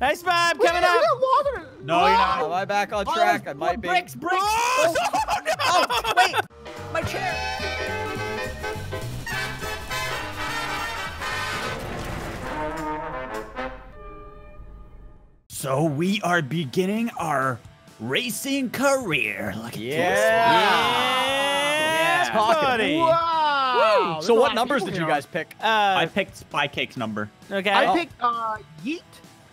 Hey, Spy, I'm coming up. Water. No, you're not. Am I back on track? I might be. Bricks, bricks. Oh, no. Oh, wait. My chair. So we are beginning our racing career. Look at this. Yeah. Buddy. Wow. So what numbers did you guys pick? I picked Spy Cake's number. Okay. I picked Yeet.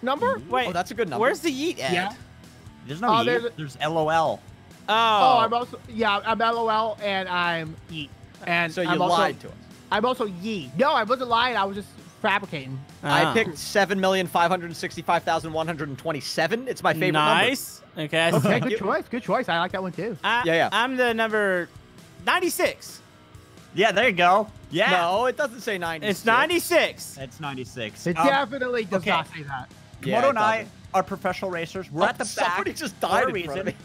Number? Wait. Oh, that's a good number. Where's the yeet at? Yeah. There's no yeet. There's LOL. Oh. Oh, I'm also, I'm LOL and I'm yeet. And so you lied to us. I'm also yeet. No, I wasn't lying. I was just fabricating. I picked 7,565,127. It's my favorite number. Okay. Okay, good choice. Good choice. I like that one too. Yeah. I'm the number 96. Yeah, there you go. Yeah. No, it doesn't say 96. It's 96. It's 96. It definitely does not say that. Camodo and I are professional racers. We're at the back. Somebody just died in front of me.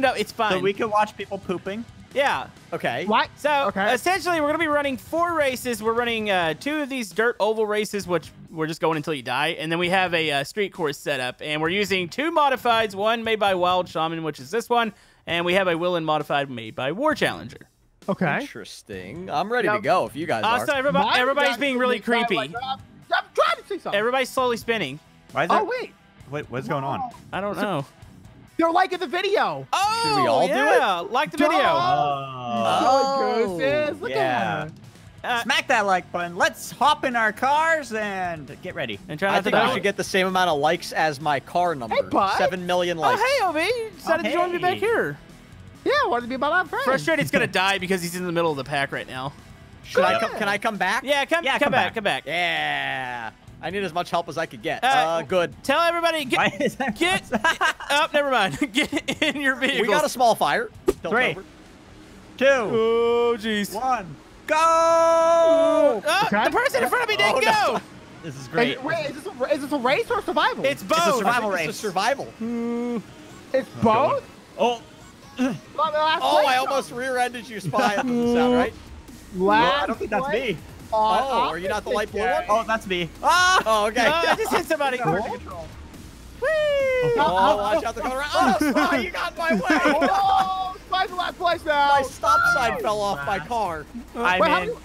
No, it's fine. So we can watch people pooping. Yeah. Okay. What? So essentially, we're going to be running 4 races. We're running 2 of these dirt oval races, which we're just going until you die. And then we have a street course set up. And we're using 2 modifieds, one made by Wild Shaman, which is this one. And we have a Will and modified made by War Challenger. Okay. Interesting. I'm ready to go if you guys are. Also, everybody's being really creepy. I'm trying to see something. Everybody's slowly spinning. Why is that? Oh, wait, what's going on? I don't know. They're liking the video. Oh, should we all do it? Yeah, like the video. Oh, look at that. Smack that like button. Let's hop in our cars and get ready. And try I think we should get the same amount of likes as my car number. Hey, bud. 7 million likes. Oh, hey, OB. You decided to join me back here. Yeah, I wanted to be my last friend. Frustrated's gonna die because he's in the middle of the pack right now. Can I come back? Yeah, come back. Yeah. I need as much help as I could get. Good. Tell everybody, get up. Never mind. Get in your vehicle. We got a small fire. 3, 2, oh jeez. 1, go! Oh, the person in front of me didn't go. No. This is great. Wait, is this a race or survival? It's both. It's a survival race. It's a survival. It's both. Oh. I almost rear-ended you, Spy. That doesn't sound right. I don't think that's me. Oh, are you not the light blue one? Oh, that's me. Oh, okay. No, I just hit somebody. Whee! Oh, watch out. They're going around. Oh, Spy, you got my way. Oh, Spy's in last place now. My stop sign fell off my car. I'm in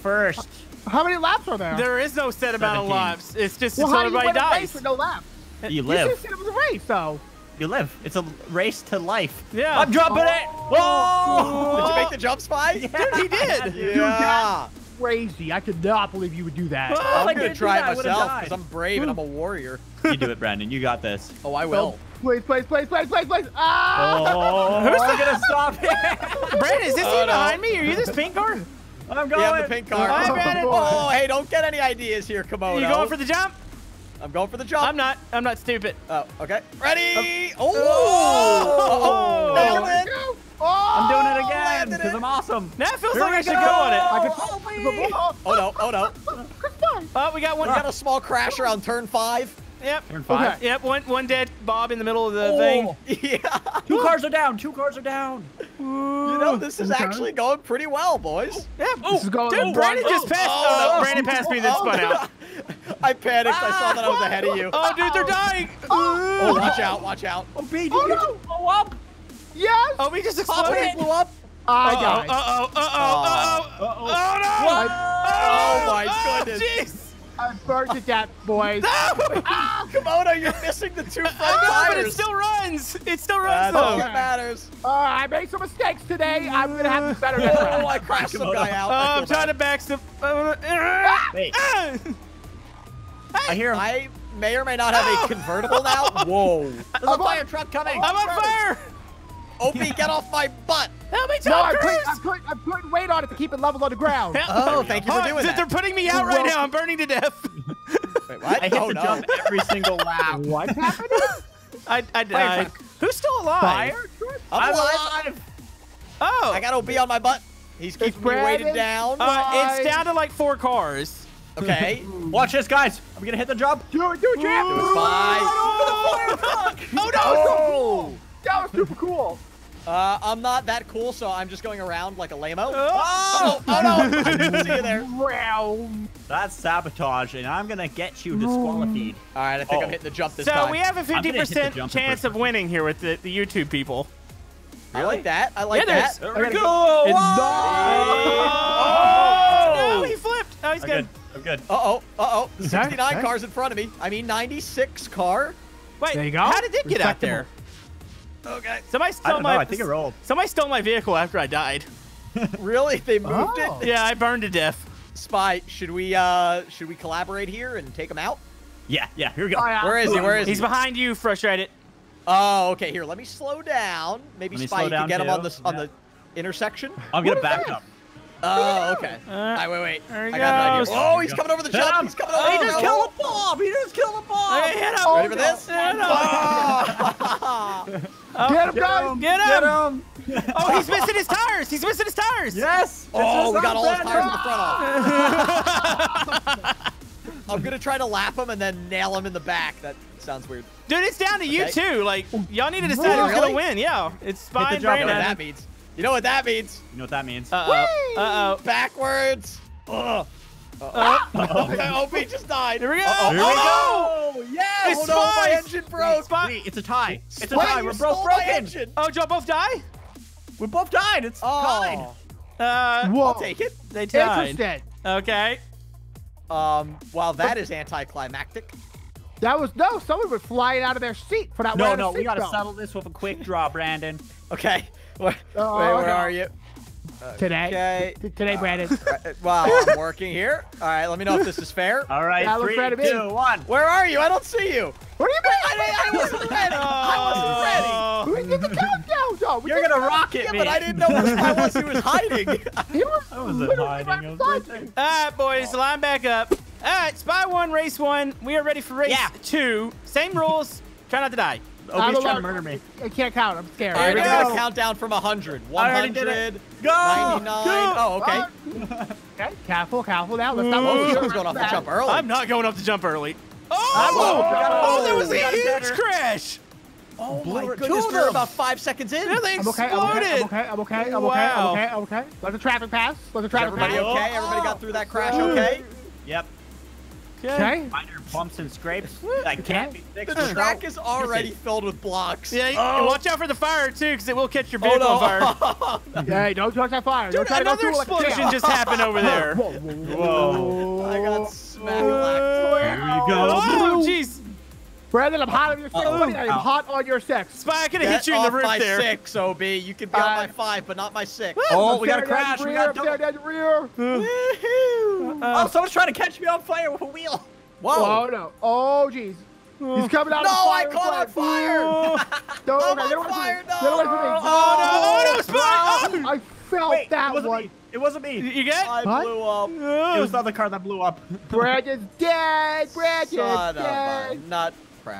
first. How many laps are there? There is no set amount of laps. It's just until everybody dies. Well, how do you win a race with no laps? You live. You just said it was a race, though. You live. It's a race to life. Yeah. I'm dropping it. Whoa! Did you make the jump, Spy? Yeah. Dude, he did. Yeah. Dude, that's crazy. I could not believe you would do that. I'm going to try it myself because I'm brave and I'm a warrior. You do it, Brandon. You got this. Oh, I will. Please. Ah! Oh, who's going to stop it? Brandon, is this you behind me? Are you this pink car? I'm going. Yeah, the pink car. Hi, Brandon. Oh, hey, don't get any ideas here, Camodo. You going for the jump? I'm going for the jump. I'm not stupid. Oh, okay. Ready? Oh! I'm doing it again because I'm awesome. Now it feels like I should go on it. Oh no. Oh, we got one. We got a small crash around turn 5. Yep. Turn 5. Okay. Yep. One dead. Bob in the middle of the thing. Yeah. 2 cars are down. 2 cars are down. Ooh. You know this is actually going pretty well, boys. Yeah. Oh, dude, Brandon just passed. Oh no, Brandon passed me. Then spun out. I panicked. I saw that I was ahead of you. Oh, dude, they're dying. Oh, watch out. Watch out. Oh, B, did you just blow up? Yes. Oh, we just exploded. Blew up. I died. Uh-oh. Oh, no. What? Oh, my goodness. Jeez. I burned to death, boys. No! Camodo, you're missing the 2 front tires. But it still runs. That's all that matters. I made some mistakes today. I'm going to have to better next time. Oh, I crashed some guy out. I'm trying to back some. Wait. I hear him. I may or may not have a convertible now. Whoa. There's a fire truck coming. I'm on fire. Opie, get off my butt. Help me, Tom Cruise. I'm putting weight on it to keep it level on the ground. Oh, thank you for doing that. They're putting me out right now. I'm burning to death. Wait, what? I hit the jump every single lap. What happened? I died. Who's still alive? Fire truck? I'm alive. Oh. I got OB on my butt. He's keeping me weighted down. It's down to like 4 cars. Okay. Watch this, guys. I'm going to hit the jump. Do it, champ. Do it. Bye. Oh, no. That was super cool. I'm not that cool, so I'm just going around like a lame-o. Oh! Oh, no! I didn't see you there. Wow. That's sabotage, and I'm going to get you disqualified. All right, I think I'm hitting the jump this time. So we have a 50% chance of winning here with the YouTube people. Really? I like that. I like that. There we go. It's oh! No, he flipped. Oh, he's good. I'm good. Uh-oh. Uh-oh. 69 cars in front of me. I mean, 96 car. Wait, there you go. How did it get out there? Okay. Somebody stole my. I think it rolled. Somebody stole my vehicle after I died. Really? They moved it? Yeah, I burned to death. Spy, should we collaborate here and take him out? Yeah, yeah. Here we go. Where is he? Where is he? He's behind you. Frustrated. Oh, okay. Here, let me slow down. Maybe Spy can get him on the intersection. I'm gonna back up. Oh, okay. All right, wait. I got an idea. Oh, he's coming over the jump. He's coming over. He just killed a bomb. He just killed a bomb. Hey, hit him. Ready for this? Hit him. Oh, get him, guys! Get him! Oh, he's missing his tires! He's missing his tires! Yes! Oh, we got all his tires in the front off. I'm gonna try to lap him and then nail him in the back. That sounds weird. Dude, it's down to you two. Like, y'all need to decide who's gonna win. Yeah, it's Spy and Brandon. You know what that means? You know what that means? You know what that means? Uh-oh. Uh-oh. Backwards! Ugh. Okay, OB just died. Here we go. Here we go. Yeah. It's my engine broke. Wait, it's a tie. It's a tie. We're both broken. Oh, did y'all both die? We both died. It's fine. I'll take it. They died. Okay. Well, that is anticlimactic. That was someone was flying out of their seat for that. No, we gotta settle this with a quick draw, Brandon. Okay. Wait, where are you? Today. Okay. Today, Brandon. Well, I'm working here. All right, let me know if this is fair. All right, 3, 2, 1. Where are you? I don't see you. Where are you I wasn't ready. I wasn't ready. We did the countdown, though. You're going to rock it, man. But I didn't know where he was hiding. I wasn't hiding. All right, boys, line back up. All right, Spy 1, Race 1. We are ready for Race 2. Same rules. Try not to die. OB's trying to murder me. I can't count. I'm scared. All right, we're going to count down from 100. 100. Go! 99. Go! Oh, okay. Okay. Careful, careful now. Let's not going off the jump early. I'm not going off the jump early. Oh, there was a huge crash. Oh, my goodness. We're about 5 seconds in. They exploded. I'm okay. Let the traffic pass. Let the traffic pass. Everybody okay? Everybody got through that crash okay? Yep. Okay. Minor bumps and scrapes. That can't be fixed. The track is already filled with blocks. Yeah, watch out for the fire, too, because it will catch your vehicle on fire. Hey, don't touch that fire. Dude, another explosion just happened over there. Whoa. I got smack-lacked. There you go. Oh, jeez. Brandon, I'm hot on your sex. I'm hot on your sex. Spy, I could have hit you in the roof there. Get off my 6, OB. You can be on my 5, but not my 6. Oh, we got a crash. We got down the rear. Woohoo. Oh, someone's trying to catch me on fire with a wheel. Whoa. Oh, no. Oh, jeez. He's coming out of fire. No, I caught on fire. No, I'm on fire. No. Oh, no. Spy. Oh. I felt that one. It wasn't me. You get? I blew up. It was another car that blew up. Brandon's dead. Brandon's dead. Not.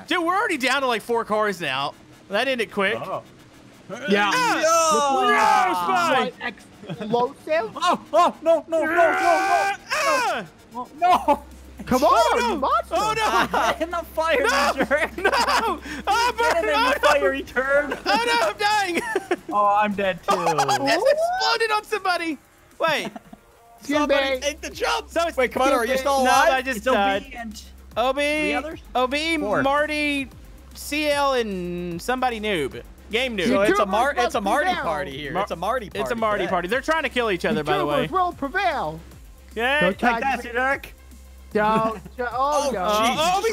Dude, we're already down to like 4 cars now. That ended quick. Oh. Yeah. No! Come on! Monster. Oh no! In the fire return! No! I'm burning! In the fire return! Oh no! I'm dying! Oh, I'm dead too. This exploded on somebody. Wait. Somebody take the jump. So wait, Camodo, are you still alive? No, I just died. OB, Marty, CL, and somebody noob. Game noob. So it's a Marty party here. It's a Marty party. It's a Marty party. They're trying to kill each other, by the way. Will prevail. Yeah, don't take that, Cedric. Don't. Oh, OB's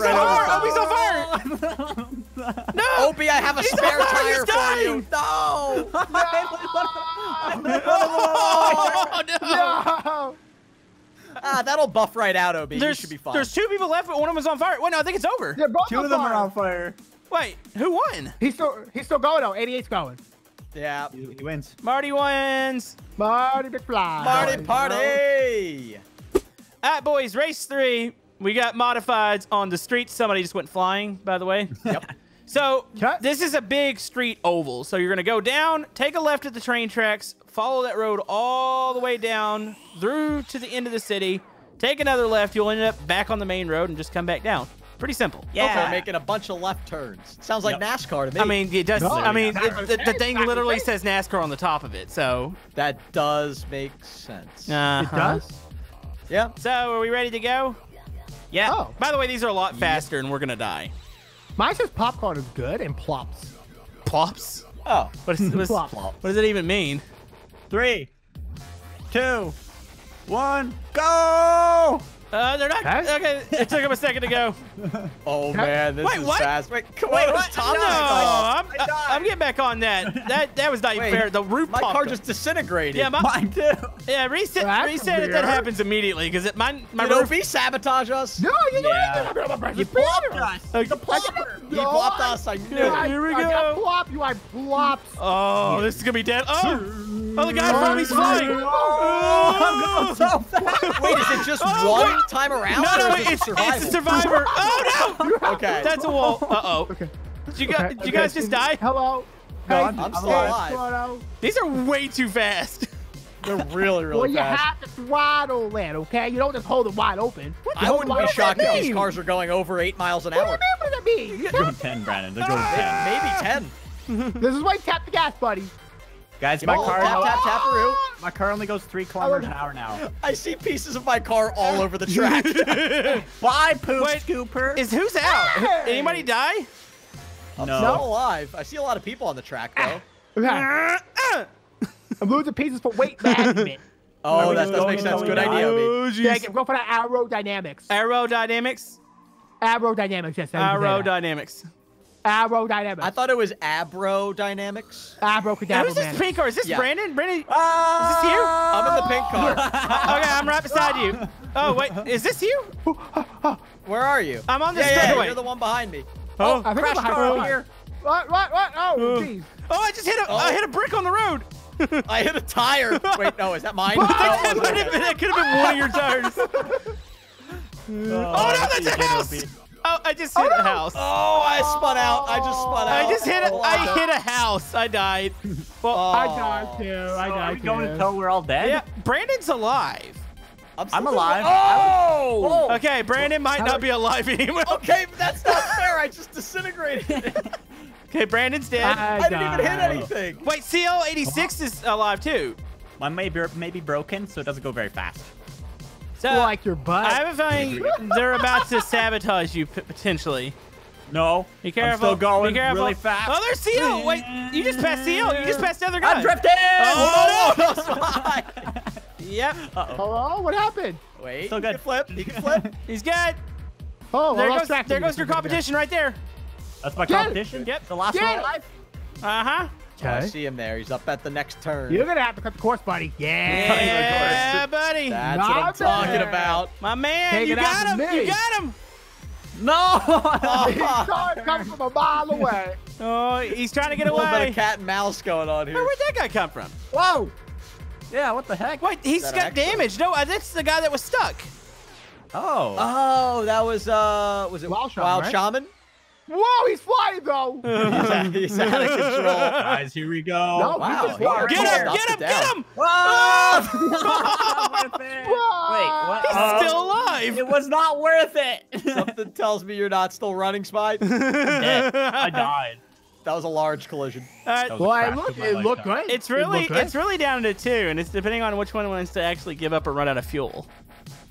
on fire. OB's on fire. No. OB, I have a spare tire for you. No. No. Ah, that'll buff right out, OB. You should be fine. There's 2 people left, but one of them is on fire. Wait, no, I think it's over. Yeah, both 2 of them are on fire. Wait, who won? He's still going, though. 88's going. Yeah. He wins. Marty wins. Marty McFly. Marty party. All right, boys, race 3. We got modifieds on the street. Somebody just went flying, by the way. Yep. So this is a big street oval. So you're going to go down, take a left at the train tracks, follow that road all the way down through to the end of the city. Take another left. You'll end up back on the main road and just come back down. Pretty simple. Yeah. Okay, making a bunch of left turns. Sounds like NASCAR to me. I mean, it does. No, I mean, the thing literally says NASCAR on the top of it, so. That does make sense. It does? Yeah. So, are we ready to go? Yeah. Oh. By the way, these are a lot faster, and we're going to die. Mine says popcorn is good and plops. Plops? Oh. What does it even mean? 3, 2, 1, go! They're not. Okay, it took him a second to go. Oh man, this is fast. Wait, come on. What? No, I'm getting back on that. That was not even fair. The roof. My car just disintegrated. Yeah, mine too. Yeah, reset it. That happens immediately because it my roof. Did OB sabotage us? No, you didn't. You plopped us. The plopper. You plopped us. I knew. Here we go. I plop you. I plopped. Oh, this is gonna be dead. Oh, the guy from he's flying. Oh, I'm going so fast. Wait, is it just one time around? No, no, it's a survivor. Oh, no. Okay. That's a wall. Uh-oh. Okay. Did you guys just die? Hello. No, hey, I'm still alive. These are way too fast. They're really, really fast. Well, you have to throttle that, okay? You don't just hold it wide open. I wouldn't be shocked if these cars are going over 8 miles an hour. What does that mean? They're going 10, Brandon. They're going 10. Maybe 10. This is why you tap the gas, buddy. Guys, my car, my car only goes 3 kilometers an hour now. I see pieces of my car all over the track. Bye, poop scooper. Who's out? Hey. Anybody die? I'm not alive. I see a lot of people on the track, though. I'm losing pieces for weight management. Oh, that does make sense. Good idea, OB. Yeah, go for the aerodynamics. Aerodynamics? Aerodynamics, yes. Aerodynamics. Aerodynamics. I thought it was abrodynamics. Abrocadabra. Who's this pink car? Is this Brandon? Brandon, is this you? I'm in the pink car. Okay, I'm right beside you. Oh, wait. Is this you? Where are you? I'm on this straightaway. You're the one behind me. Oh, I crash car over here. What? Oh, jeez. Oh, I just hit a, I hit a brick on the road. I hit a tire. Wait, no, is that mine? That could have been one of your tires. Oh, no, that's a house. Oh, I just hit a house. Oh, I spun out. I just spun out. I just hit a, I hit a house. I died. Well, I died too. I died too. Are we going until we're all dead? Yeah. Brandon's alive. I'm alive. Oh! Okay, Brandon might not be alive anymore. Okay, but that's not fair. I just disintegrated. Okay, Brandon's dead. I didn't even hit anything. Wait, CL86 is alive too. Mine may be broken, so it doesn't go very fast. So, like your butt. I have a feeling they're about to sabotage you potentially. No. Be careful. I'm still going really fast. Oh, there's CEO. Wait, you just passed CEO. You just passed the other guy. I'm drifting. Oh, no, no. Yep. Uh-oh. Hello? What happened? Wait. Still good. He can flip. He can flip. He's good. Oh, there goes your competition right there. That's my competition? Yep. The last one alive. Uh-huh. Oh, I see him there. He's up at the next turn. You're going to have to cut the course, buddy. Yeah, buddy. That's what I'm talking about. My man, you got him. You got him. No. His car comes from a mile away. Oh, he's trying to get away. A little bit of cat and mouse going on here. Where'd that guy come from? Whoa. Yeah, what the heck? Wait, he's got damage. No, that's the guy that was stuck. Oh. Oh, that was it Wild Shaman? Wild Shaman? Whoa, he's flying though! He's out of control. Guys, here we go. No, get him! Oh! Wait, what? He's still alive! It was not worth it! Something tells me you're not still running, Spy. I died. That was a large collision. Well, it looked good. It's really down to 2, and it's depending on which one wants to actually give up or run out of fuel.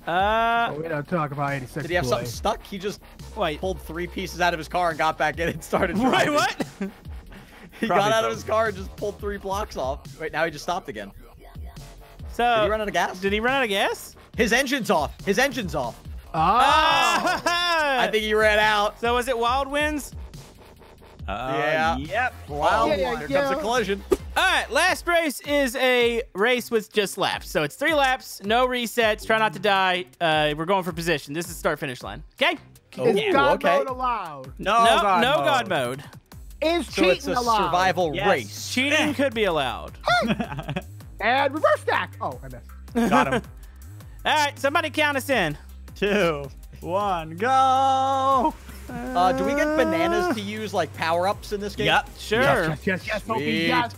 We don't talk about 86. Did he have something stuck? He just pulled 3 pieces out of his car and got back in and started driving. Wait, what? He got out of his car and just pulled 3 blocks off. Wait, now he just stopped again. So did he run out of gas? Did he run out of gas? His engine's off. His engine's off. Oh! I think he ran out. So was it Wild Winds? Yeah. Yep. Wild Winds. Here comes a collision. All right, last race is a race with just laps. So it's 3 laps, no resets, try not to die. We're going for position. This is start-finish line, okay? Is God mode allowed? No God mode. Is cheating allowed? So it's a survival race. Cheating could be allowed. Hey. And reverse stack. Oh, I missed. Got him. All right, somebody count us in. 2, 1, go. Do we get bananas to use like power-ups in this game? Yep, sure. Yes, OB. Yes.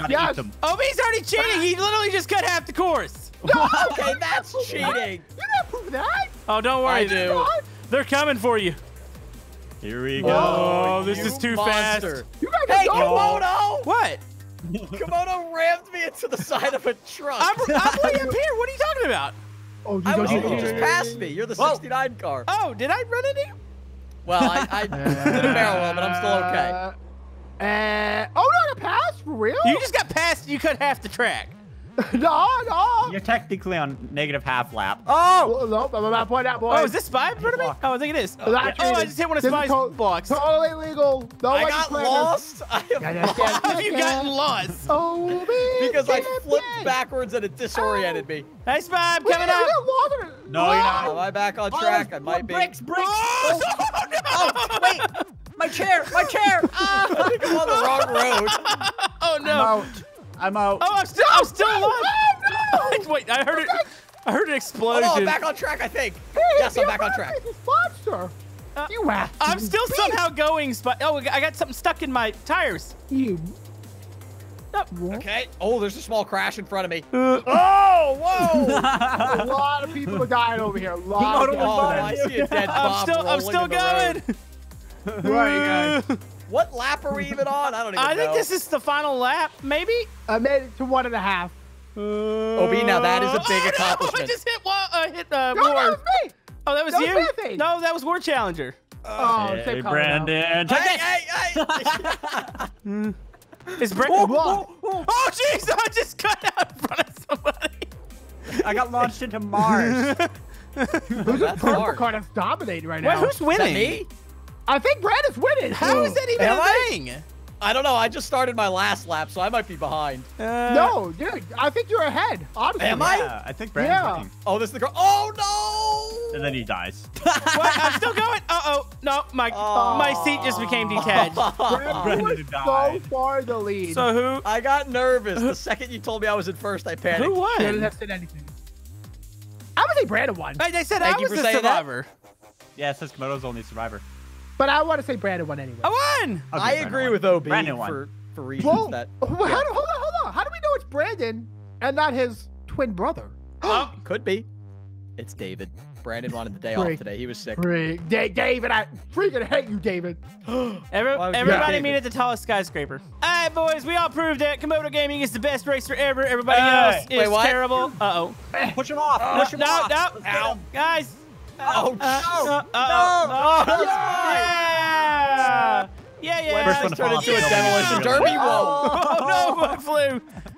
OB's already cheating. He literally just cut half the course. No, okay, that's cheating. You didn't prove that. Oh, don't worry, dude. They're coming for you. Here we go. Oh, this is too monster. Fast. You guys hey, Camodo! What? Camodo rammed me into the side of a truck. I'm way up here. What are you talking about? Oh, you just passed me. You're the 69 car. Oh, did I run into you? Well, I did a barrel roll, but I'm still okay. Oh, no, I got passed? For real? You just got passed. You cut half the track. No. You're technically on negative half lap. Oh! Well, no, I'm about to point out, boy. Oh, is this Spy in front of me? Oh, I think it is. Oh, yeah. Oh, I just hit one of Spy's blocks. Totally legal. No, I got lost. I am lost. How have you gotten lost? Oh, man. Because I flipped backwards and it disoriented me. Hey, Spy, I'm coming up. No, you're not. Am I back on track? I might be. Bricks. Oh, no. Oh, wait. My chair. I think I'm on the wrong road. Oh, no. I'm out. Oh, I'm still alive. Oh, no. Wait, I heard an explosion. Oh, no, I'm back on track, I think. Hey, yes, I'm back on track. Monster. You ass. I'm still somehow going, but oh, I got something stuck in my tires. You. Oh. Okay. Oh, there's a small crash in front of me. Oh, whoa. A lot of people are dying over here. A lot. I see a dead bomb. I'm still going. Right, guys. What lap are we even on? I don't even know. I think this is the final lap, maybe? I made it to 1.5. OB, now that is a big accomplishment. I just hit War. That was me. Oh, that was you? No, that was War Challenger. Oh, hey, same Brandon. Hey. Is Brandon? Oh, jeez, I just got out in front of somebody. I got launched into Mars. Who's a purple car that's dominating right now? Who's winning? Is that me? I think Brandon's winning. How is that even a thing? I don't know. I just started my last lap, so I might be behind. No, dude. I think you're ahead. Honestly. Am I? Yeah, I think Brandon's winning. Oh, this is the car. Oh, no. And then he dies. What? I'm still going. Uh-oh. No, my seat just became detached. Brandon died. So far the lead. So who? I got nervous. The second you told me I was in first, I panicked. Who won? I didn't have said anything. I would say Brandon won. Hey, they said I was the survivor. Yeah, it says Camodo's the only survivor. But I want to say Brandon won anyway. I won! Okay, I agree with OB for reasons that... Hold on. How do we know it's Brandon and not his twin brother? Oh, could be. It's David. Brandon wanted the day off today. He was sick. David, I freaking hate you, David. Everybody meet at the tallest skyscraper. All right, boys, we all proved that Camodo Gaming is the best racer ever. Everybody else is terrible. Uh-oh. Push him off. Push him off. No. Guys. Yeah! First one to fall. Turned into a demolition derby. Whoa! Oh, no, I flew.